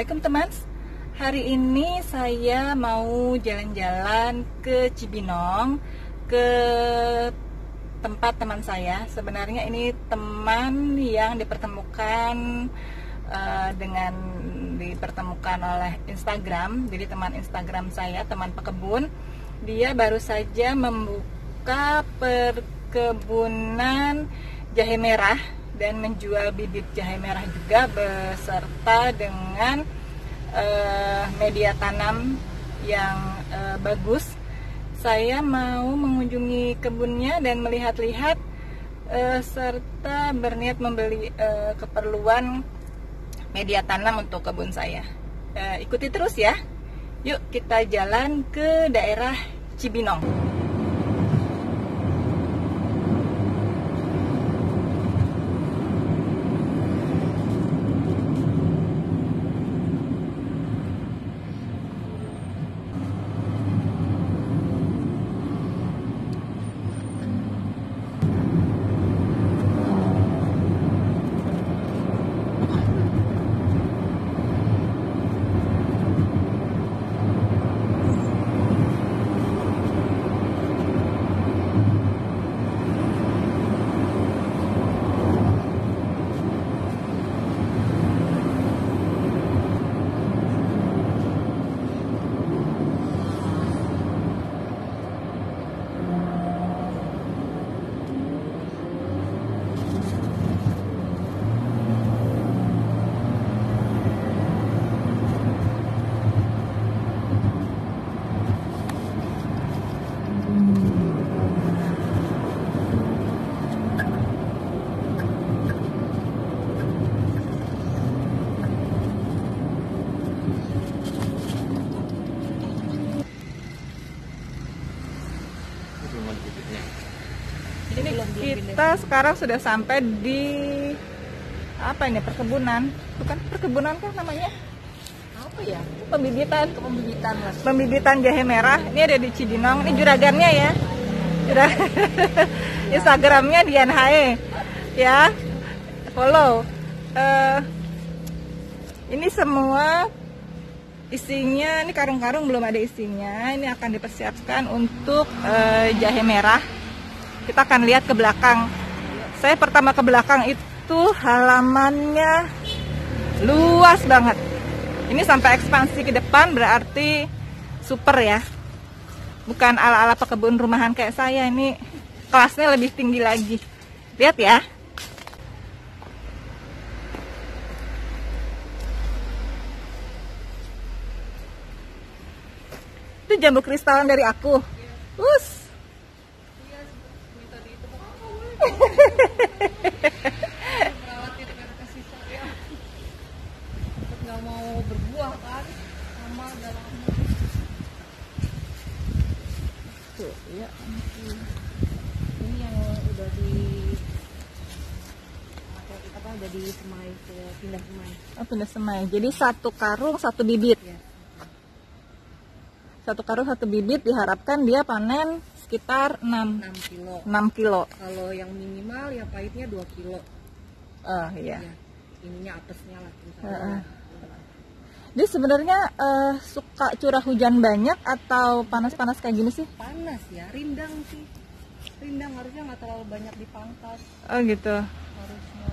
Assalamualaikum teman. Hari ini saya mau jalan-jalan ke Cibinong, ke tempat teman saya. Sebenarnya ini teman yang dipertemukan oleh Instagram. Jadi teman Instagram saya, teman pekebun. Dia baru saja membuka perkebunan jahe merah dan menjual bibit jahe merah juga beserta dengan media tanam yang bagus. Saya mau mengunjungi kebunnya dan melihat-lihat serta berniat membeli keperluan media tanam untuk kebun saya. Ikuti terus ya. Yuk kita jalan ke daerah Cibinong. Kita sekarang sudah sampai di perkebunan, bukan perkebunan kan namanya? Apa ya? Pembibitan Mas. Pembibitan jahe merah. Ini ada di Cibinong. Ini juragannya ya. Instagramnya Dyan Hae. Ya, follow. Ini semua isinya, ini karung-karung belum ada isinya. Ini akan dipersiapkan untuk jahe merah. Kita akan lihat ke belakang. Saya pertama ke belakang itu halamannya luas banget. Ini sampai ekspansi ke depan, berarti super ya. Bukan ala-ala pekebun rumahan kayak saya, ini kelasnya lebih tinggi lagi. Lihat ya. Itu jambu kristalan dari aku. Us. Nggak mau berbuah kan, sama dalam tuh ya. Ini yang udah jadi semai, pindah semai. Oh, pindah semai. Jadi satu karung satu bibit ya. Satu karung satu bibit, diharapkan dia panen sekitar 6 kilo. Kalau yang minimal ya pahitnya 2 kilo. Oh iya. Ya, ininya apesnya lah. Dia sebenarnya suka curah hujan banyak atau panas-panas kayak gini sih? Panas ya, rindang sih. Rindang, harusnya nggak terlalu banyak dipangkas. Oh gitu. Harusnya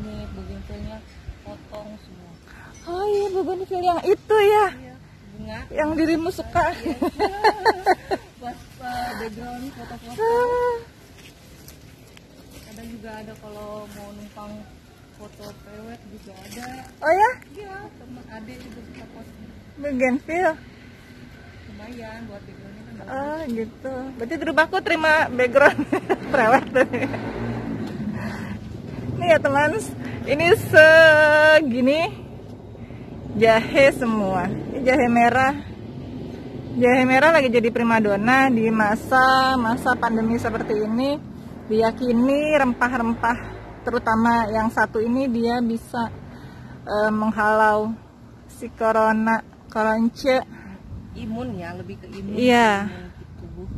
ini bugenvilnya potong semua. Oh iya, bugenvil yang itu ya. Iya, bunga. Yang dirimu suka. Iya. Background foto-foto. Kadang juga ada kalau mau numpang foto pewet juga ada. Oh ya? Iya, teman adik juga suka post. Bougainville. Lumayan buat backgroundnya kan. Oh gitu. Berarti terubahku terima background pewet tadi. Nih ya teman, ini segini jahe semua. Ini jahe merah. Jahe merah lagi jadi primadona di masa pandemi seperti ini. Diyakini rempah-rempah, terutama yang satu ini, dia bisa menghalau si Koronca. Imun ya, lebih ke imun. Iya. Tubuh.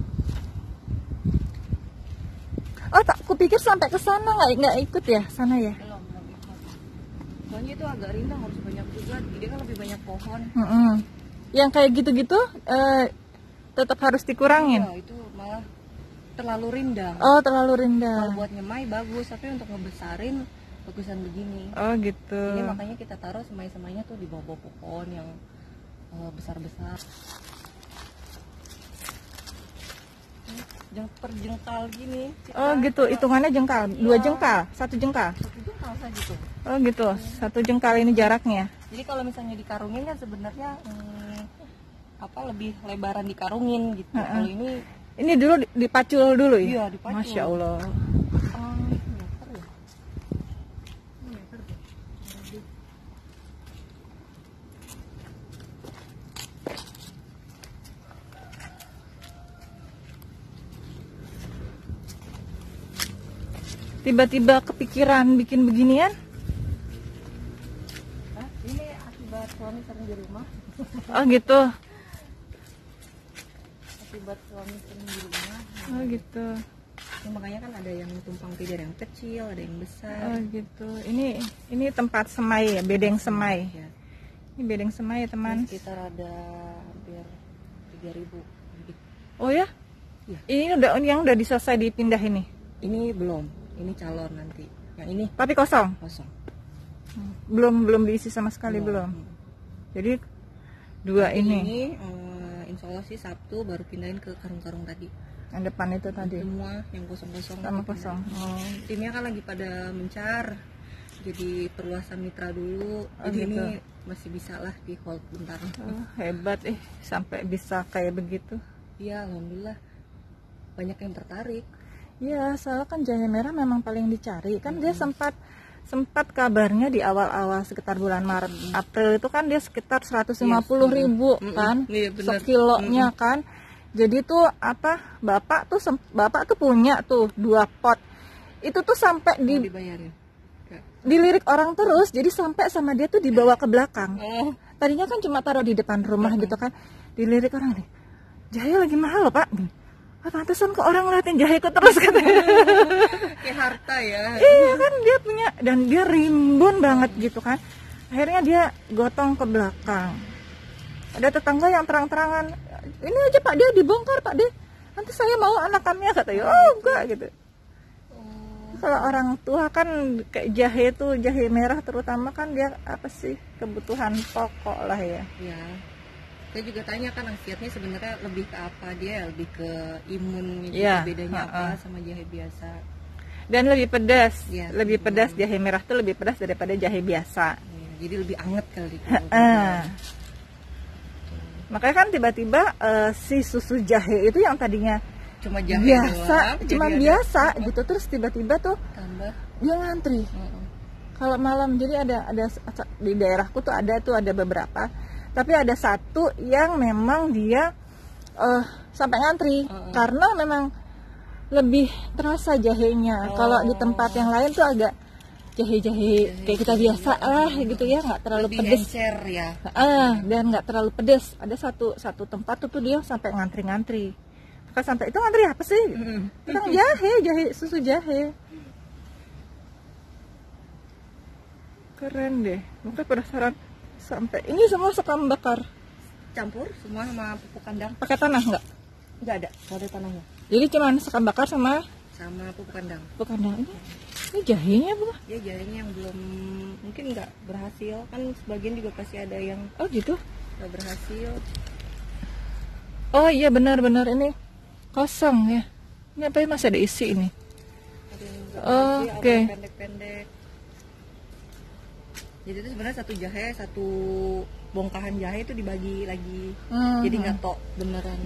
Oh, tak kupikir sampai ke sana nggak ikut ya sana ya. Belum ikut. Soalnya itu agak rindang, harus banyak juga. Dia kan lebih banyak pohon. Yang kayak gitu-gitu tetap harus dikurangin? Iya, itu malah terlalu rindang. Oh, terlalu rindang. Kalau buat nyemai bagus, tapi untuk ngebesarin bagusan begini. Oh, gitu. Ini makanya kita taruh semai-semainya tuh di bawah pohon yang besar-besar. Per jengkal gini. Oh gitu, hitungannya jengkal? Ya. 2 jengkal? 1 jengkal? 1 jengkal saja tuh. Oh gitu, 1 jengkal ini jaraknya. Jadi kalau misalnya dikarungin kan sebenarnya lebih lebaran dikarungin gitu. Kalau ini dulu dipacul dulu ya? Iya, dipacul. Masya Allah. Tiba-tiba kepikiran bikin beginian? Hah? Ini akibat suami sering di rumah. Oh gitu. Akibat suami sering di rumah. Oh gitu. Nah, makanya kan ada yang tumpang tidur yang kecil, ada yang besar. Oh gitu. Ini tempat semai ya, bedeng semai. Ya. Ini bedeng semai ya teman. Ini sekitar ada hampir 3.000. Oh ya? Ya. Ini udah yang udah diselesai dipindah ini? Ini belum. Ini calon nanti. Yang ini tapi kosong. Kosong. Belum diisi sama sekali belum. Jadi dua nanti ini insya Allah sih Sabtu baru pindahin ke karung-karung tadi. Yang depan itu tadi. Semua yang kosong-kosong. Sama kosong. Timnya kan lagi pada mencar. Jadi perluasan mitra dulu. Jadi gitu. Ini masih bisa lah di hold bentar. Oh, hebat sampai bisa kayak begitu. Iya, alhamdulillah. Banyak yang tertarik. Ya, soalnya kan jahe merah memang paling dicari. Kan dia sempat kabarnya di awal-awal sekitar bulan Maret, April itu kan dia sekitar 150.000 kan, sekilonya kan. Jadi tuh bapak tuh punya tuh 2 pot. Itu tuh sampai dilirik orang terus, jadi sampai sama dia tuh dibawa ke belakang. Tadinya kan cuma taruh di depan rumah gitu kan, dilirik orang nih. Jahe lagi mahal loh Pak. Pantesan kok orang ngeliatin jaheku terus katanya. Kayak harta ya. Iya kan dia punya dan dia rimbun banget gitu kan. Akhirnya dia gotong ke belakang. Ada tetangga yang terang-terangan, ini aja Pak dia dibongkar Pak dia. Nanti saya mau anak kami katanya. Oh enggak gitu. Kalau orang tua kan kayak jahe tuh jahe merah terutama kan dia apa sih kebutuhan pokok lah ya. Iya. Saya juga tanya kan khasiatnya sebenarnya lebih ke apa, dia lebih ke imun gitu, bedanya apa sama jahe biasa. Dan lebih pedas, lebih pedas jahe merah tuh lebih pedas daripada jahe biasa. Jadi lebih anget kali. Makanya kan tiba-tiba si susu jahe itu yang tadinya cuma jahe biasa, cuma biasa gitu terus tiba-tiba tuh dia ngantri. Kalau malam jadi ada di daerahku tuh ada beberapa. Tapi ada satu yang memang dia sampai ngantri karena memang lebih terasa jahenya. Kalau di tempat yang lain tuh agak jahe kayak kita biasa lah gitu ya, nggak terlalu pedes ya. Dan nggak terlalu pedes. Ada satu tempat tuh dia sampai ngantri. Bukan sampai itu ngantri apa sih? Tentang jahe susu jahe. Keren deh. Mungkin penasaran. Sampai ini semua sekam bakar campur semua sama pupuk kandang pakai tanah nggak ada tanahnya jadi cuma sekam bakar sama pupuk kandang ini jahenya bukan ya jahenya yang belum mungkin nggak berhasil kan sebagian juga pasti ada yang oh gitu nggak berhasil oh iya benar ini kosong ya ini apa masih ada isi ini oke. Pendek-pendek. Jadi itu sebenarnya satu bongkahan jahe itu dibagi lagi, jadi nggak tok beneran.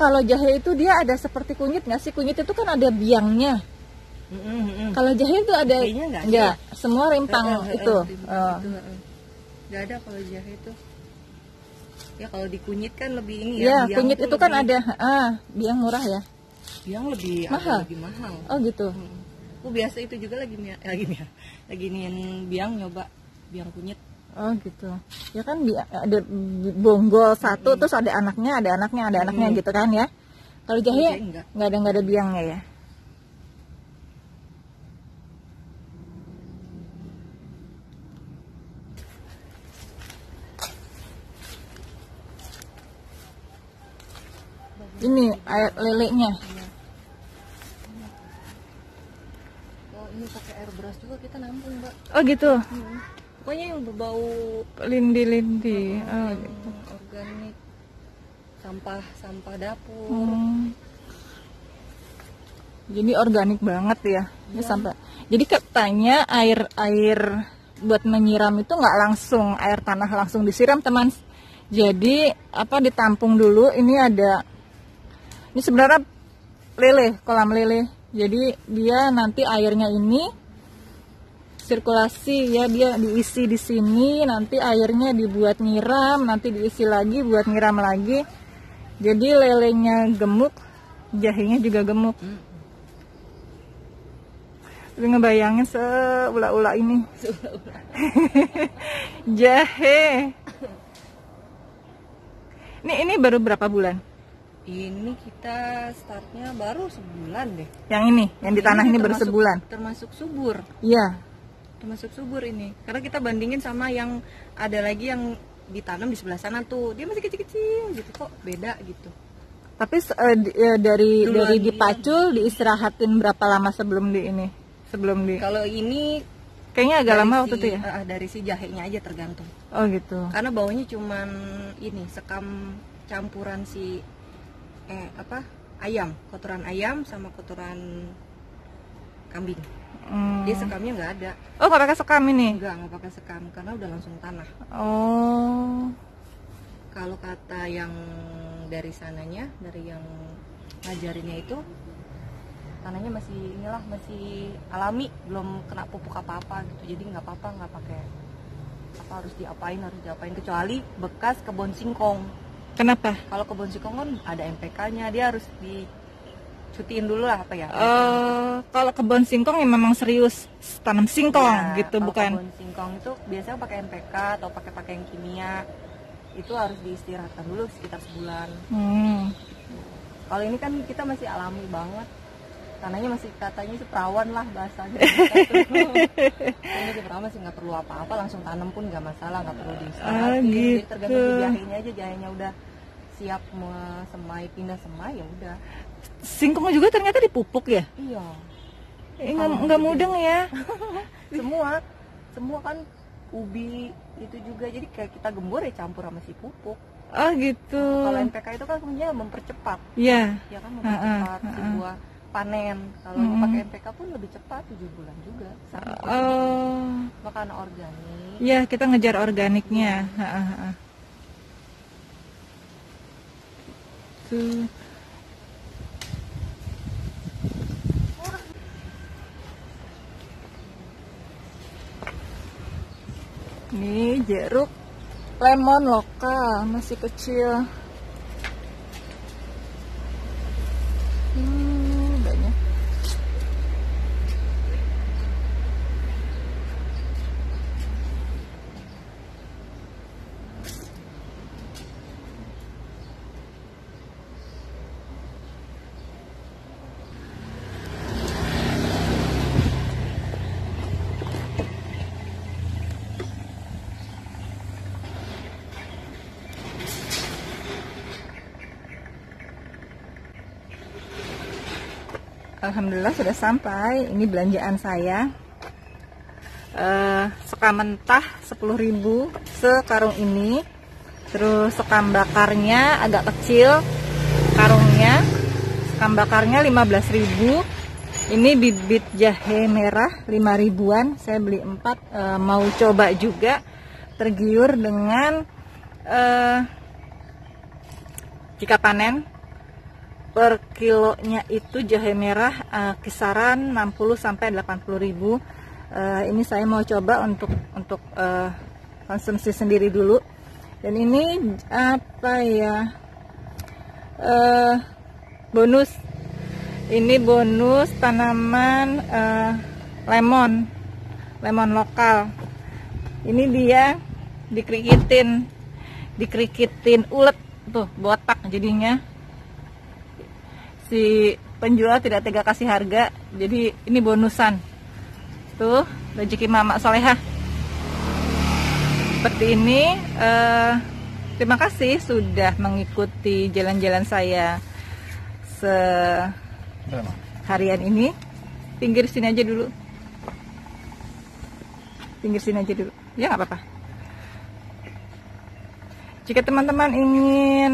Kalau jahe itu dia ada seperti kunyit nggak sih? Kunyit itu kan ada biangnya. Kalau jahe itu ada nggak? Semua rempang itu. Nggak ada kalau jahe itu. Ya kalau dikunyit kan lebih ini ya. Ya kunyit itu kan ada biang murah ya. Biang lebih mahal. Oh gitu. Aku biasa itu juga lagi nian biang nyoba. Biang kunyit. Oh gitu. Ya kan ada bonggol satu terus ada anaknya gitu kan ya. Kalau jahe nggak ada biangnya ya. ini air lelenya. Oh, ini pakai airbrush juga kita nampung, Mbak. Oh gitu. Pokoknya yang berbau lindi-lindi, oh, gitu. Organik, sampah dapur. Jadi organik banget ya, ini sampah. Jadi katanya air buat menyiram itu nggak langsung air tanah langsung disiram, teman. Jadi apa ditampung dulu. Ini ada, ini sebenarnya lele, kolam lele. Jadi dia nanti airnya ini sirkulasi ya, dia diisi di sini, nanti airnya dibuat nyiram, nanti diisi lagi buat nyiram lagi. Jadi lelenya gemuk, jahenya juga gemuk. Ngebayangin seula-ula ini jahe. Ini baru berapa bulan? Ini kita startnya baru sebulan deh. Yang ini, yang di tanah ini baru sebulan. Termasuk subur. Iya. Termasuk subur ini. Karena kita bandingin sama yang ada lagi yang ditanam di sebelah sana tuh, dia masih kecil-kecil gitu kok, beda gitu. Tapi dari dipacul, diistirahatin berapa lama sebelum di ini? Sebelum di kalau ini kayaknya agak lama waktu itu ya, dari si jahenya aja tergantung. Oh gitu. Karena baunya cuman ini sekam campuran si ayam, kotoran ayam sama kotoran kambing. Dia sekamnya nggak ada. Oh nggak pakai sekam ini? Nggak pakai sekam karena udah langsung tanah. Oh. Kalau kata yang dari sananya, dari yang ngajarinnya itu, tanahnya masih inilah, masih alami, belum kena pupuk apa-apa gitu. Jadi nggak apa-apa, nggak pakai apa harus diapain, kecuali bekas kebun singkong. Kenapa? Kalau kebun singkong kan ada NPK-nya, dia harus dicutiin dulu lah apa ya. Kalau kebun singkong ya memang serius tanam singkong ya, gitu bukan? Kebun singkong itu biasanya pakai NPK atau pakai pakaian kimia, itu harus diistirahatkan dulu sekitar sebulan. Kalau ini kan kita masih alami banget. Tanahnya masih katanya perawan lah bahasanya. Ini pertama sih nggak perlu apa-apa, langsung tanam pun nggak masalah, nggak perlu diistirahatin. Gitu. Tergantung jahenya aja, jahenya udah siap semai, pindah semai ya udah. Singkong juga ternyata dipupuk ya? Iya. Nggak mudeng ya? semua kan ubi itu juga, jadi kayak kita gembur ya campur sama si pupuk. Oh gitu. Kalau NPK itu kan sebenarnya mempercepat. Iya. Ya kan mempercepat sebuah panen. Kalau pakai NPK pun lebih cepat, 7 bulan juga. Makanan organik. Ya, kita ngejar organiknya. Tuh. Nih jeruk lemon lokal masih kecil. Alhamdulillah sudah sampai. Ini belanjaan saya. Sekam mentah 10.000 sekarung ini. Terus sekam bakarnya agak kecil karungnya. Sekam bakarnya 15.000. Ini bibit jahe merah 5.000-an. Saya beli 4, mau coba juga. Tergiur dengan jika panen. Per kilonya itu jahe merah kisaran 60 sampai 80.000. Ini saya mau coba untuk konsumsi sendiri dulu. Dan ini apa ya? Bonus. Ini bonus tanaman lemon lokal. Ini dia dikrikitin ulet tuh, botak jadinya. Si penjual tidak tega kasih harga, jadi ini bonusan. Tuh rezeki Mama Solehah. Seperti ini. Terima kasih sudah mengikuti jalan-jalan saya seharian ini. Pinggir sini aja dulu. Pinggir sini aja dulu. Ya nggak apa-apa. Jika teman-teman ingin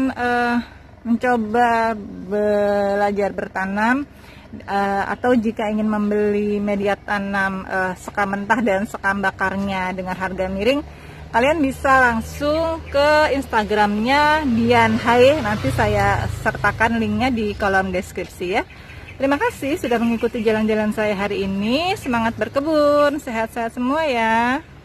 mencoba belajar bertanam, atau jika ingin membeli media tanam sekam mentah dan sekam bakarnya dengan harga miring, kalian bisa langsung ke Instagramnya Dyan Hae. Nanti saya sertakan linknya di kolom deskripsi ya. Terima kasih sudah mengikuti jalan-jalan saya hari ini. Semangat berkebun, sehat-sehat semua ya.